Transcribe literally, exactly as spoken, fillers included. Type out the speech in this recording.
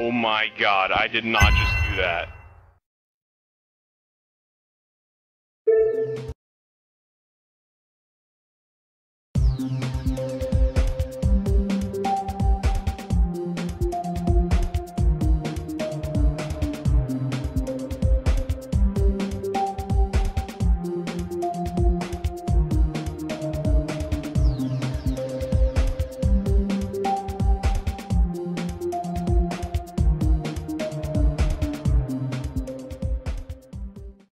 Oh my god, I did not just do that.